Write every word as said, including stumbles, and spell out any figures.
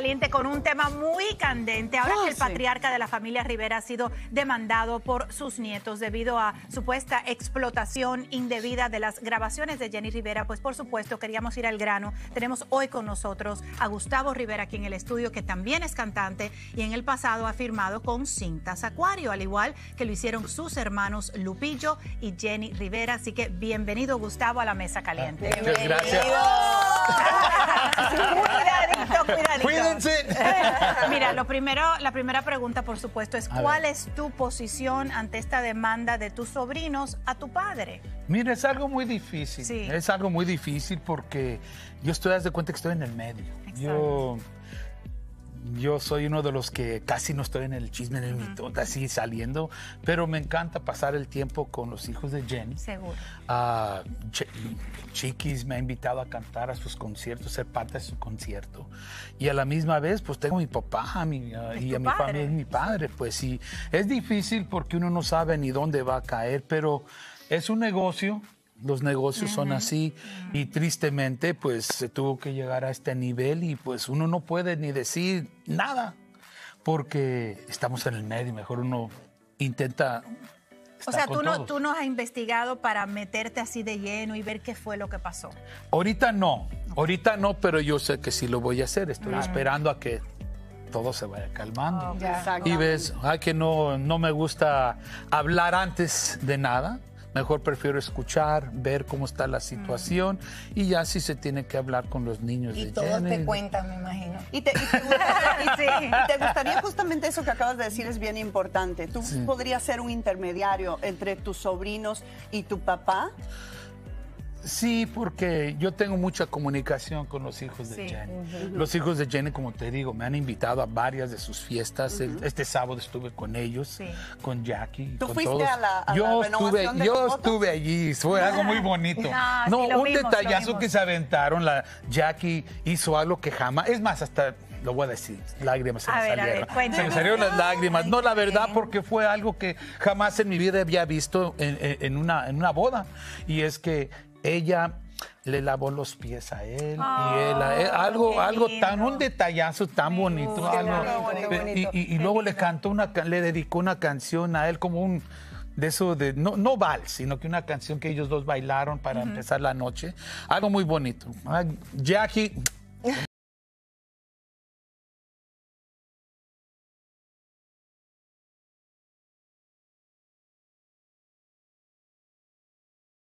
Caliente con un tema muy candente. Ahora oh, que el sí. patriarca de la familia Rivera ha sido demandado por sus nietos debido a supuesta explotación indebida de las grabaciones de Jenni Rivera, pues por supuesto queríamos ir al grano. Tenemos hoy con nosotros a Gustavo Rivera aquí en el estudio, que también es cantante y en el pasado ha firmado con Cintas Acuario, al igual que lo hicieron sus hermanos Lupillo y Jenni Rivera. Así que bienvenido, Gustavo, a La Mesa Caliente. Muchas gracias. Cuidadito, cuidadito. Cuídense. Mira, lo primero, la primera pregunta, por supuesto, es ¿cuál es tu posición ante esta demanda de tus sobrinos a tu padre? Mira, es algo muy difícil. Sí. Es algo muy difícil porque yo estoy, haz de cuenta que estoy en el medio. Exacto. Yo... Yo soy uno de los que casi no estoy en el chisme, en el mito, así saliendo, pero me encanta pasar el tiempo con los hijos de Jenni. Seguro. Uh, Ch Chiquis me ha invitado a cantar a sus conciertos, ser parte de su concierto. Y a la misma vez, pues tengo a mi papá a mi, uh, y a mi familia, es mi padre. Pues sí, es difícil porque uno no sabe ni dónde va a caer, pero es un negocio. Los negocios son así y tristemente pues se tuvo que llegar a este nivel y pues uno no puede ni decir nada porque estamos en el medio, mejor uno intenta... O sea, tú no, tú no has investigado para meterte así de lleno y ver qué fue lo que pasó. Ahorita no, ahorita no, pero yo sé que sí lo voy a hacer, estoy claro. esperando a que... todo se vaya calmando. Oh, y ves, ay, que no, no me gusta hablar antes de nada. Mejor prefiero escuchar, ver cómo está la situación mm. y ya si se tiene que hablar con los niños. Y de todos Jenni. Te cuentan, me imagino. Y te, y, te gustaría, y, sí, y te gustaría justamente eso que acabas de decir es bien importante. ¿Tú sí. podrías ser un intermediario entre tus sobrinos y tu papá? Sí, porque yo tengo mucha comunicación con los hijos de sí. Jenni. Uh-huh. Los hijos de Jenni, como te digo, me han invitado a varias de sus fiestas. Uh-huh. Este sábado estuve con ellos, sí. con Jackie. ¿Tú con fuiste todos. a la, a yo la renovación estuve, de Yo estuve allí, fue algo muy bonito. No, no sí, un vimos, detallazo que se aventaron. La Jackie hizo algo que jamás... Es más, hasta... Lo voy a decir, lágrimas se me salieron. Se me salieron las lágrimas. No, la verdad, porque fue algo que jamás en mi vida había visto en, en, una, en una boda. Y es que ella le lavó los pies a él. Oh, y él, a él. Algo, algo tan, un detallazo tan bonito. Uh, algo, bonito y y, y luego le cantó una, le dedicó una canción a él como un... de eso de no, no vals, sino que una canción que ellos dos bailaron para uh-huh. empezar la noche. Algo muy bonito. Jackie,